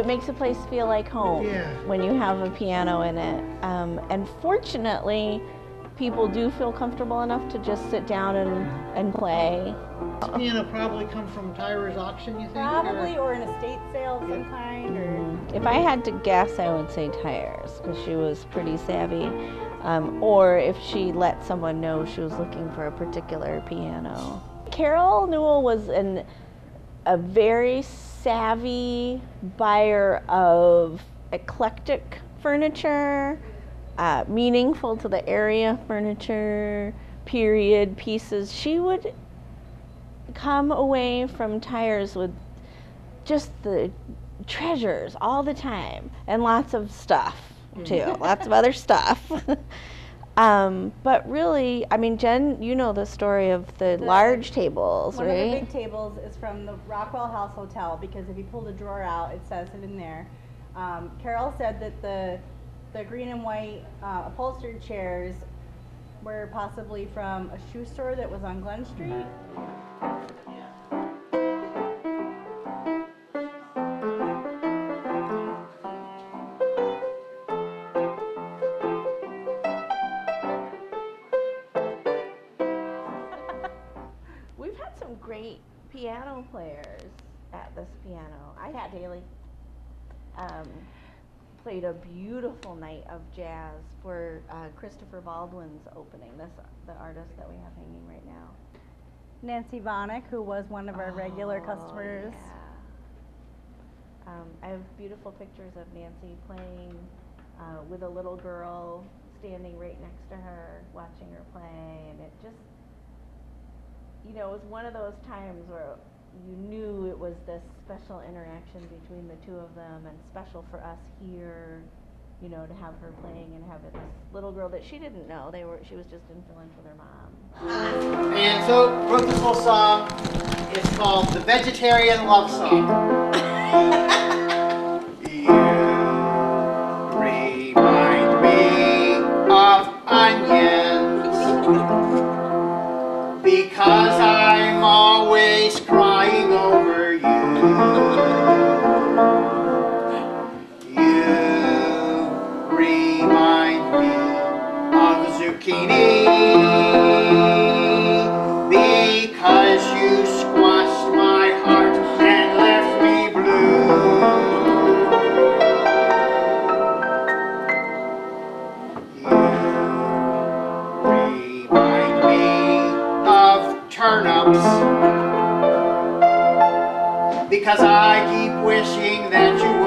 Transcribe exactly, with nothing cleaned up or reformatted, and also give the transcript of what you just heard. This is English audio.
it makes a place feel like home yeah. when you have a piano in it. Um, and fortunately, people do feel comfortable enough to just sit down and, and play. This piano probably comes from Tyrer's Auction, you think? Probably, or, or an estate sale of yeah. some kind. Or... If I had to guess, I would say Tyrer's, because she was pretty savvy. Um, or if she let someone know she was looking for a particular piano. Carol Newell was an, a very savvy buyer of eclectic furniture, uh, meaningful to the area furniture, period pieces. She would come away from Tyrer's with just the treasures all the time, and lots of stuff too, lots of other stuff. Um, but really, I mean, Jen, you know the story of the, the large tables, one right? One of the big tables is from the Rockwell House Hotel, because if you pull the drawer out, it says it in there. Um, Carol said that the, the green and white uh, upholstered chairs were possibly from a shoe store that was on Glen Street. Great piano players at this piano. I had Daly um, played a beautiful night of jazz for uh, Christopher Baldwin's opening. That's the artist that we have hanging right now. Nancy Vonick, who was one of our oh, regular customers. Yeah. Um, I have beautiful pictures of Nancy playing uh, with a little girl standing right next to her, watching her play, and it just, you know, it was one of those times where you knew it was this special interaction between the two of them, and special for us here, you know, to have her playing and have this little girl that she didn't know. They were, she was just in Finland with her mom. And so wrote this whole song. It's called The Vegetarian Love Song. Because I'm always crying over you. You remind me of zucchini, because you squashed my heart and left me blue. You remind me of turnips, because I keep wishing that you